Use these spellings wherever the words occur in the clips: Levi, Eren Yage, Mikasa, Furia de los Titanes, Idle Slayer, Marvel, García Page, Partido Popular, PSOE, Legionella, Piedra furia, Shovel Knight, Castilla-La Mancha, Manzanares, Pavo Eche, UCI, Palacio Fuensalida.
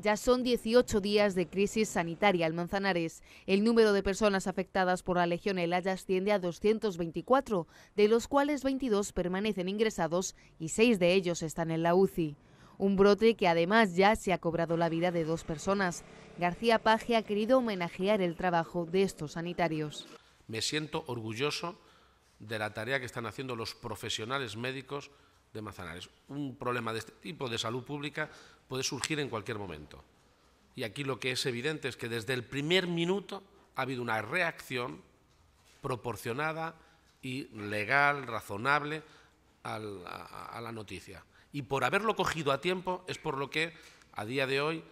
Ya son 18 días de crisis sanitaria en Manzanares. El número de personas afectadas por la legionela ya asciende a 224, de los cuales 22 permanecen ingresados y 6 de ellos están en la UCI. Un brote que además ya se ha cobrado la vida de 2 personas. García Page ha querido homenajear el trabajo de estos sanitarios. Me siento orgulloso de la tarea que están haciendo los profesionales médicos de Manzanares. Un problema de este tipo de salud pública puede surgir en cualquier momento. Y aquí lo que es evidente es que desde el primer minuto ha habido una reacción proporcionada y legal, razonable a la noticia. Y por haberlo cogido a tiempo es por lo que a día de hoy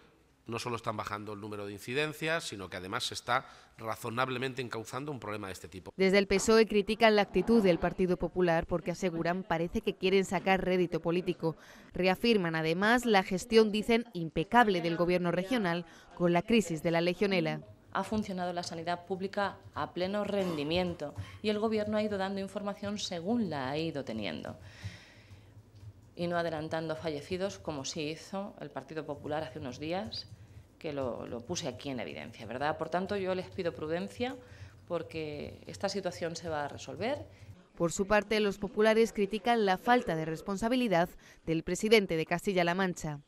no solo están bajando el número de incidencias, sino que además se está razonablemente encauzando un problema de este tipo. Desde el PSOE critican la actitud del Partido Popular porque aseguran parece que quieren sacar rédito político. Reafirman además la gestión, dicen, impecable del gobierno regional con la crisis de la legionela. Ha funcionado la sanidad pública a pleno rendimiento y el gobierno ha ido dando información según la ha ido teniendo, y no adelantando fallecidos como sí hizo el Partido Popular hace unos días, que lo puse aquí en evidencia, ¿verdad? Por tanto, yo les pido prudencia porque esta situación se va a resolver. Por su parte, los populares critican la falta de responsabilidad del presidente de Castilla-La Mancha.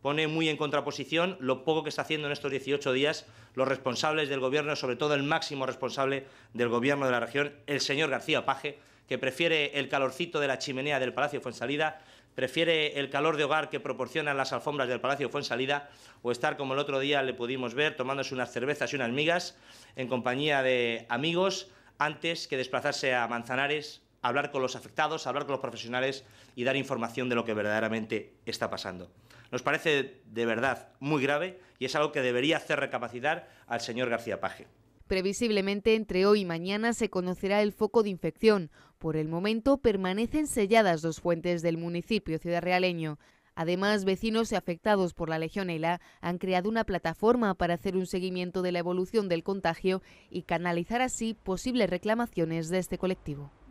Pone muy en contraposición lo poco que está haciendo en estos 18 días los responsables del gobierno, sobre todo el máximo responsable del gobierno de la región, el señor García Page, que prefiere el calorcito de la chimenea del Palacio Fuensalida, prefiere el calor de hogar que proporcionan las alfombras del Palacio Fuensalida, o estar como el otro día le pudimos ver tomándose unas cervezas y unas migas en compañía de amigos antes que desplazarse a Manzanares, a hablar con los afectados, a hablar con los profesionales y dar información de lo que verdaderamente está pasando. Nos parece de verdad muy grave y es algo que debería hacer recapacitar al señor García Page. Previsiblemente entre hoy y mañana se conocerá el foco de infección. Por el momento permanecen selladas 2 fuentes del municipio ciudadrealeño. Además, vecinos afectados por la legionela han creado una plataforma para hacer un seguimiento de la evolución del contagio y canalizar así posibles reclamaciones de este colectivo.